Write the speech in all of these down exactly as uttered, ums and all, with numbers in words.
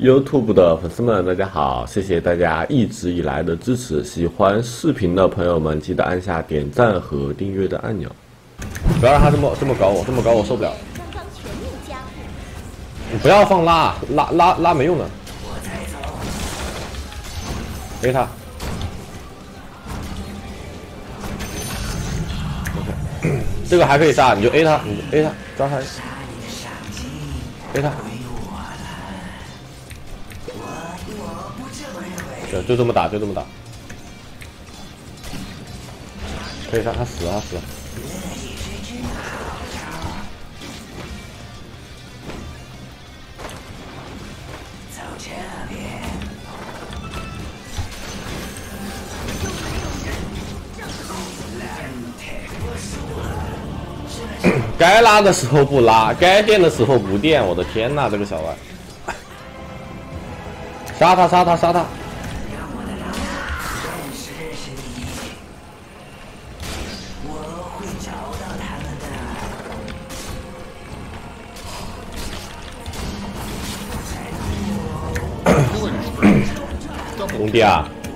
YouTube 的粉丝们，大家好！谢谢大家一直以来的支持。喜欢视频的朋友们，记得按下点赞和订阅的按钮。不要让他这么这么搞我，这么搞我受不了。你不要放拉拉拉拉没用的。给他。这个还可以杀，你就 A 他，你就 A 他，抓他 ，A 他。 对，就这么打，就这么打。可以让他死啊，死了。该拉的时候不拉，该垫的时候不垫。我的天呐，这个小外，杀他，杀他，杀他！ 兄弟啊！我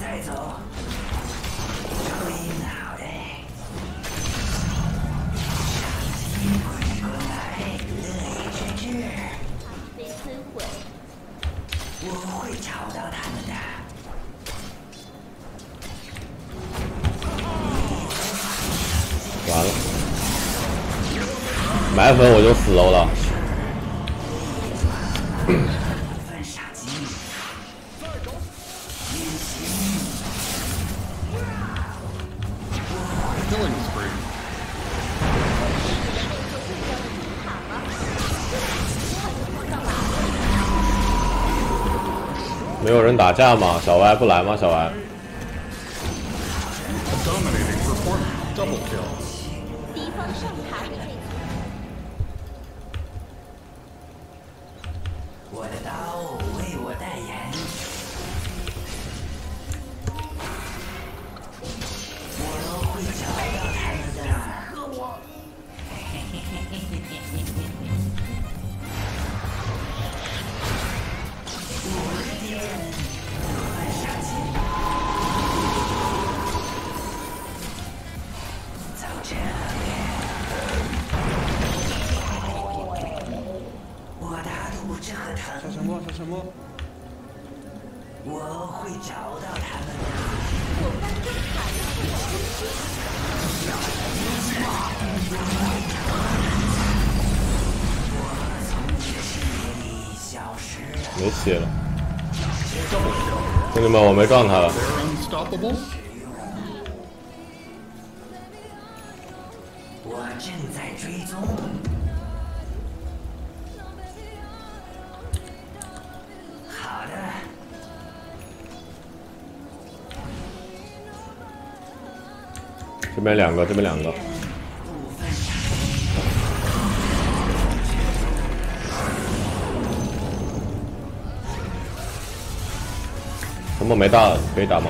在走。 完了，埋粉我就死了了。没有人打架吗？小歪不来吗？小歪。 我的刀为我代言。我会找到他们的。哥我。我的敌人快杀进来。走这边。我打赌这个。 说什么？说什么？我会找到他们的。我翻跟海的东西。我从你的视野里消失了。没血了。兄弟们，我没撞他了。我正在追踪。 这边两个，这边两个。什么没大了？可以打吗？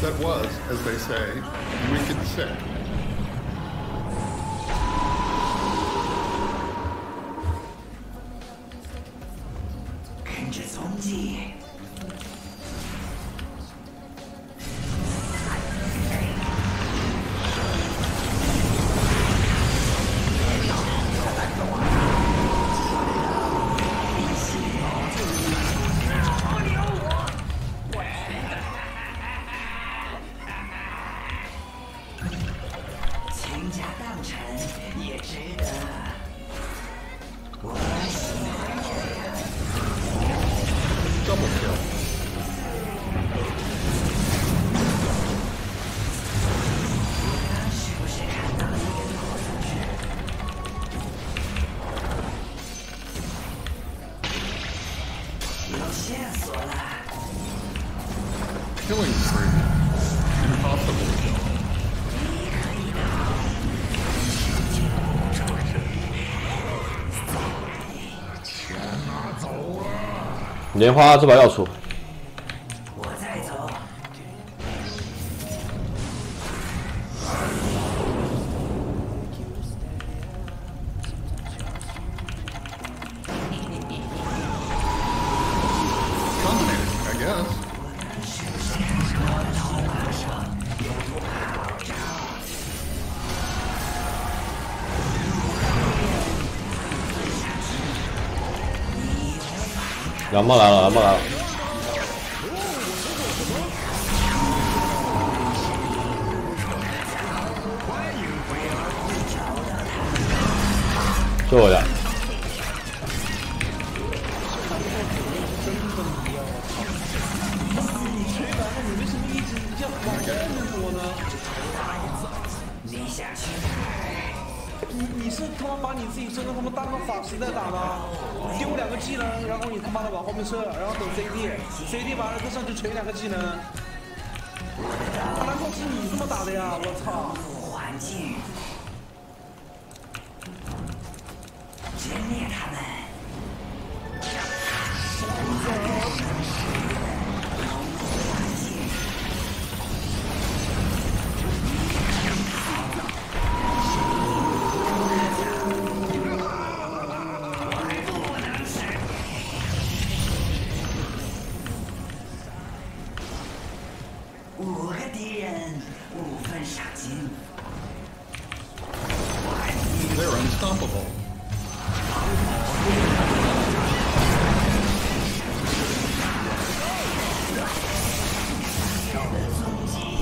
That was, as they say, wicked sick. 跟着踪迹。 Yeah. 锁了。Killing spree. Impossible to kill.莲花这把要出。 蓝猫来了，蓝猫来了！救我呀！你是他妈把你自己真的他妈当个法师在打吗？ 丢两个技能，然后你他妈的往后面撤，然后等 C D，C D 完了再上去锤两个技能。他难道是你这么打的呀？我操！环境，歼灭他们！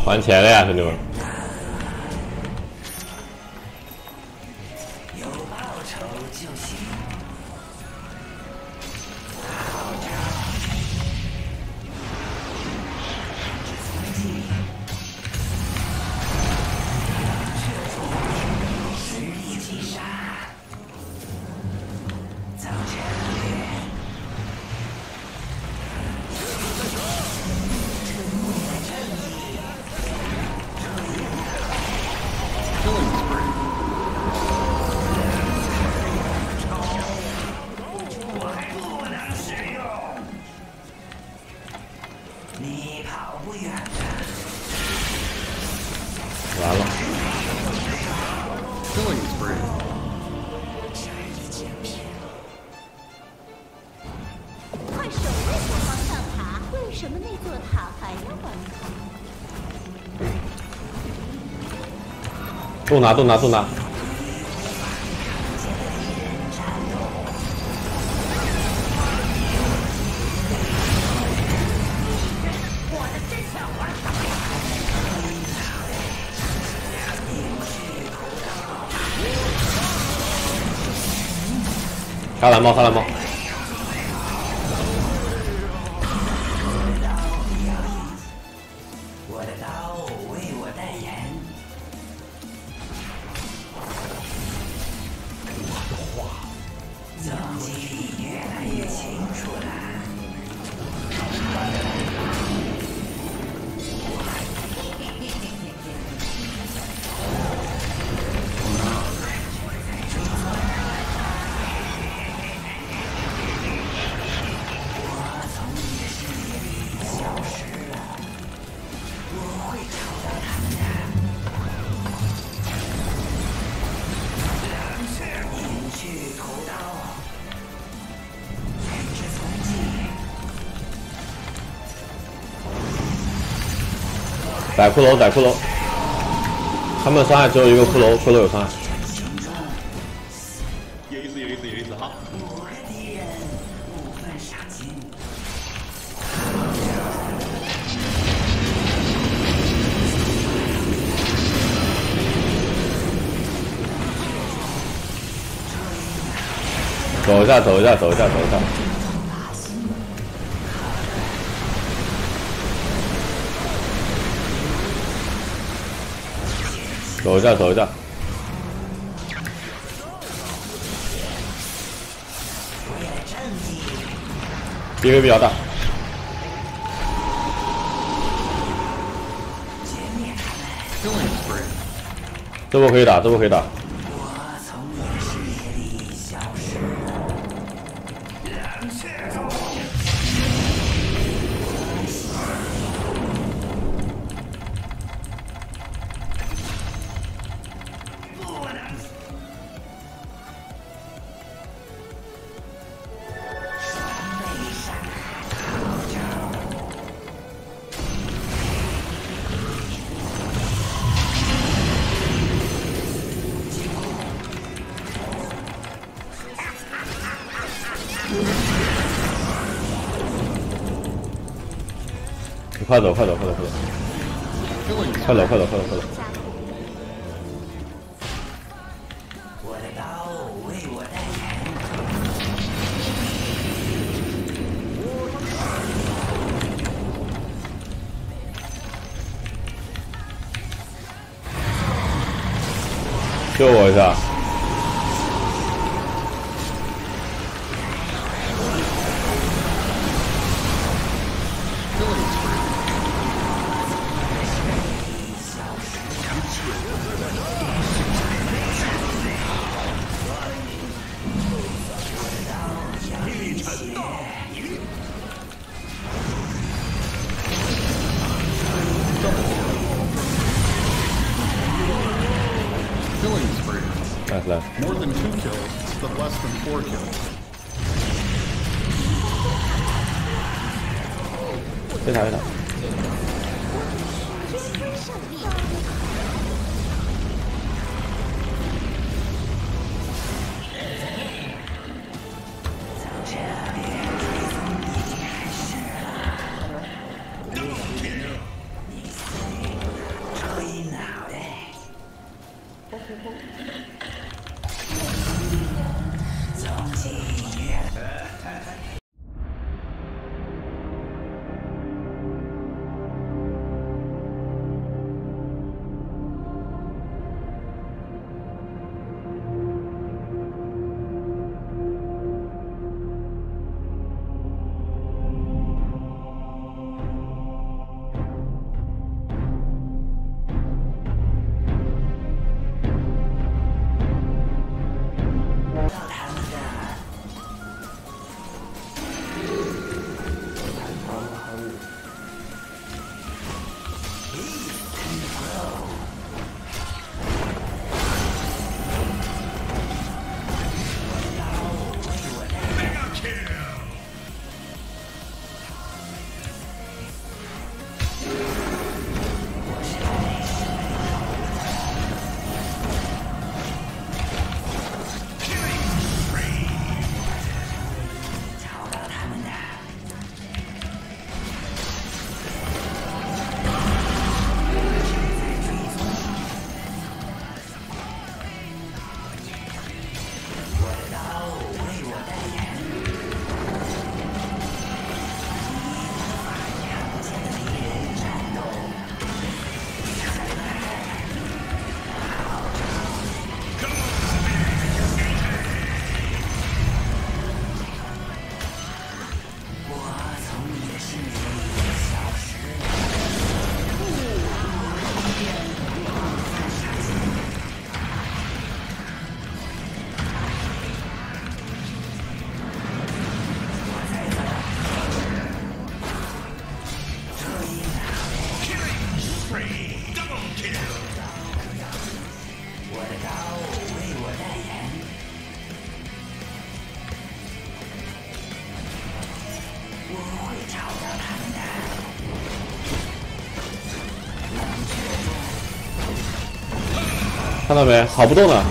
还钱了呀，兄弟们！有报酬就行。实力击杀，造成。 都拿，都拿，都拿！开蓝猫，开蓝猫！ 宰骷髅，宰骷髅，他们的伤害只有一个骷髅，骷髅有伤害。有意思，有意思，有意思哈！走一下，走一下，走一下，走一下。 走一下，走一下。B V 比较大。这波可以打，这波可以打。快走！快走！快走！快走！快走！快走！快走！快走！我的刀为我代言。救我一下！ More than two kills, but less than four kills. 别打别打。看到没？跑不动了。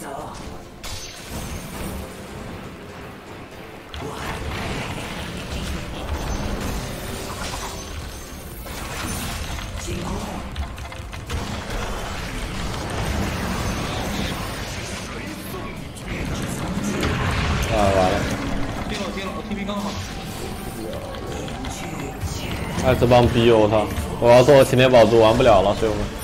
走。星空，啊，完了！接了接了，我 T P 刚好。哎，这帮逼我操！我要做擎天宝珠，玩不了了，兄弟们。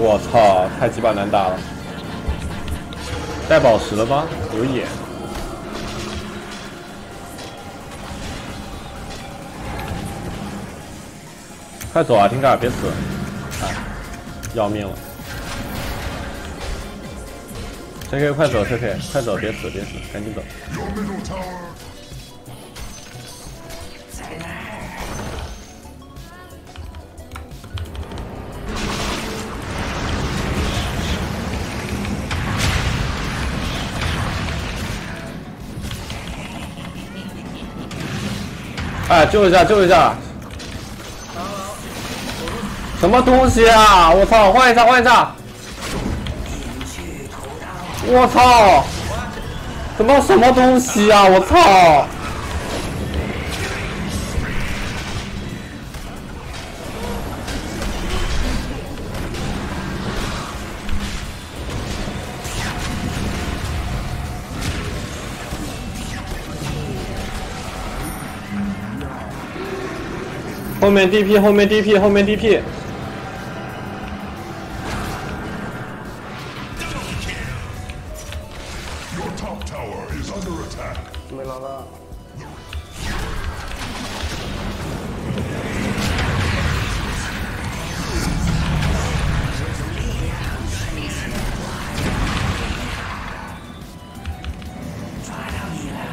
我操，太鸡巴难打了！带宝石了吗？有眼。快走啊，丁嘎，别死！哎，要命了 ！J K， 快走 ！J K， 快走，别死，别死，赶紧走！ 哎，救一下，救一下！什么东西啊！我操，换一下，换一下！我操！什么什么东西啊！我操！后面 D P， 后面 D P， 后面 D P。没拿到。抓到你了。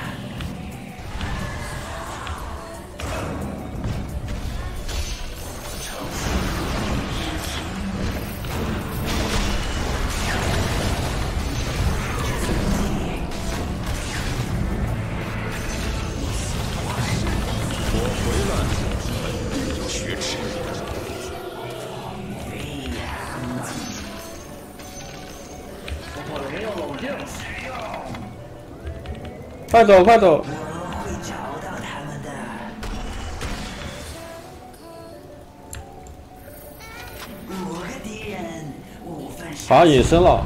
快走，快走！我会找到他们的。五个敌人，五分。好，隐身了。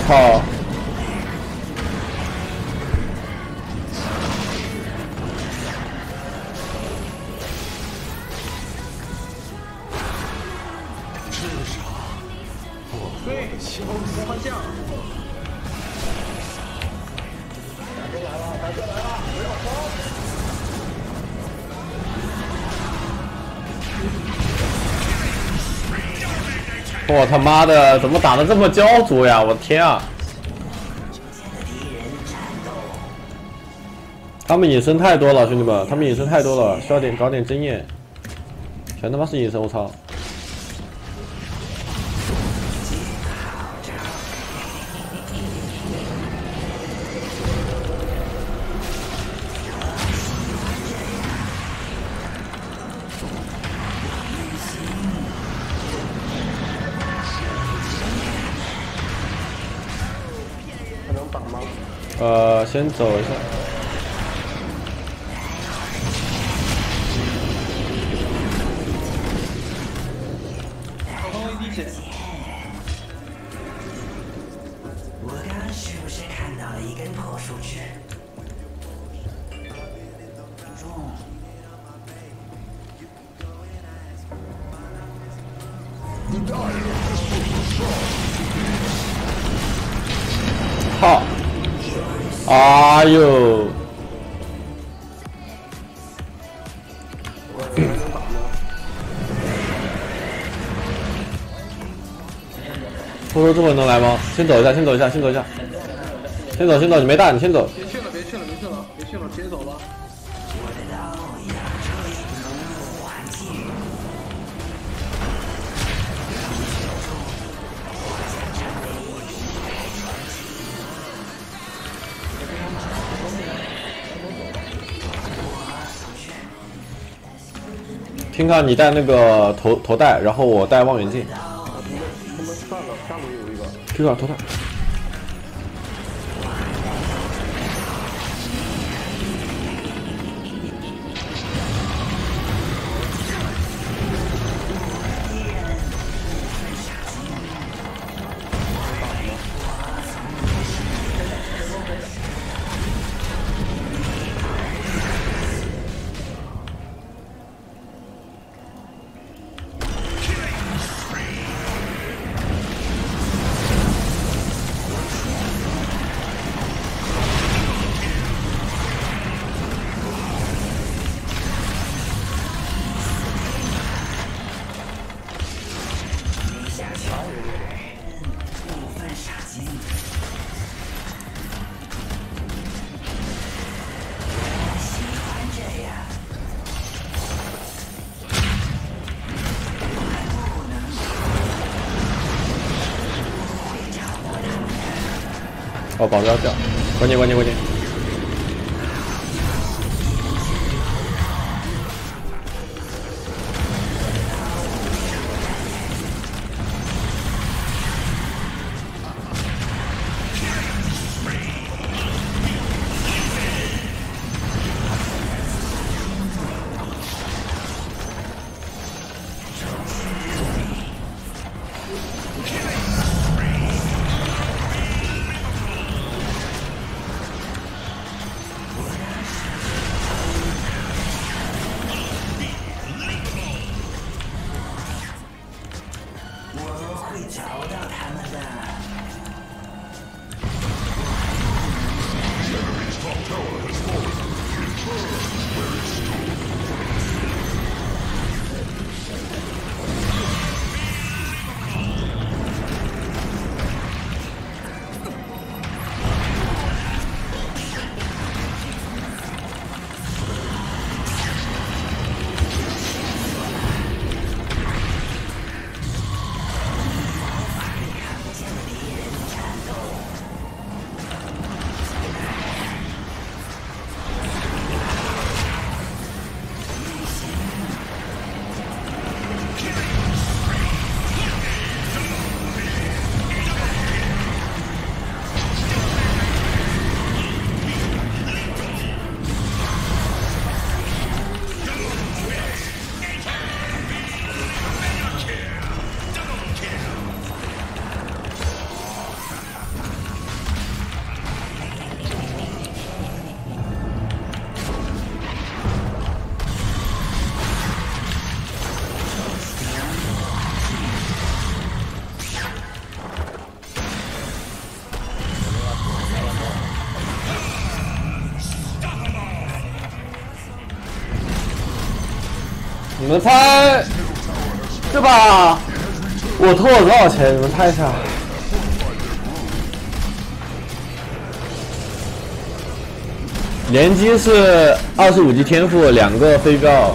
我靠！至少我会修什么酱？大哥来了，大哥来了，不要慌！ 我、哦、他妈的，怎么打得这么焦灼呀！我的天啊！他们隐身太多了，兄弟们，他们隐身太多了，需要点搞点经验。全他妈是隐身，我操！呃，先走一下。我刚刚是不是看到了一根破树枝？好。 哎呦！偷偷这么能来吗？先走一下，先走一下，先走一下，先走，先走，你没大，你先走。别去了，别去了，别去了，别去了，直接走吧。听看你戴那个头头戴，然后我戴望远镜。他们上了，下面有一个。听看头戴。哦，保镖掉，关键关键关键！你们猜，是吧？我偷了多少钱？你们猜一下。联机是二十五级天赋，两个飞镖。